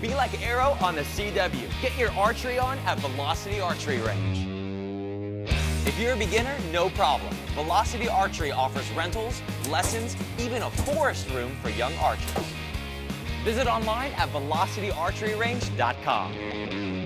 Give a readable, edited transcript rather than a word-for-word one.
Be like Arrow on the CW. Get your archery on at Velocity Archery Range. If you're a beginner, no problem. Velocity Archery offers rentals, lessons, even a forest room for young archers. Visit online at velocityarcheryrange.com.